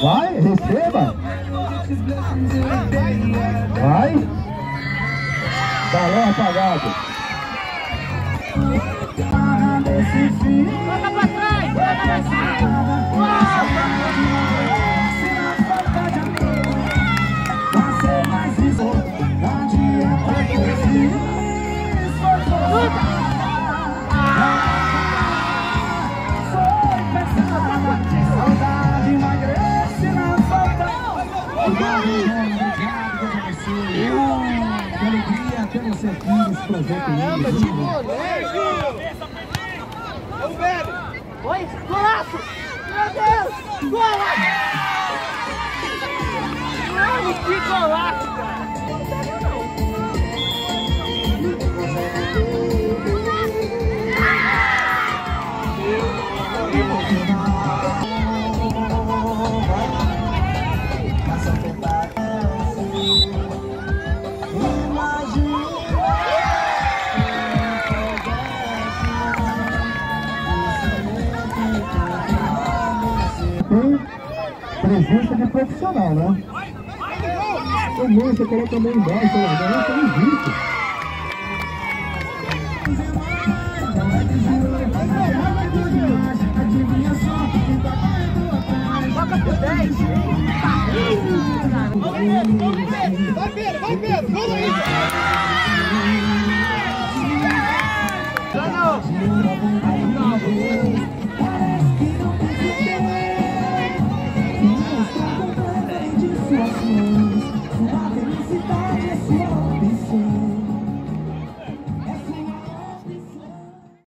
Vai, receba. Vai. Balão apagado. Bota pra trás. Caramba, de molejo! É o velho! Oi, golaço! Meu Deus! Golaço! Mano, que golaço, cara! Presença de profissional, né? O Márcio coloca a mão embaixo, agora tá no vídeo. Toca pro 10. Vai, Pedro, vai, Pedro. Vamos aí. Não, não.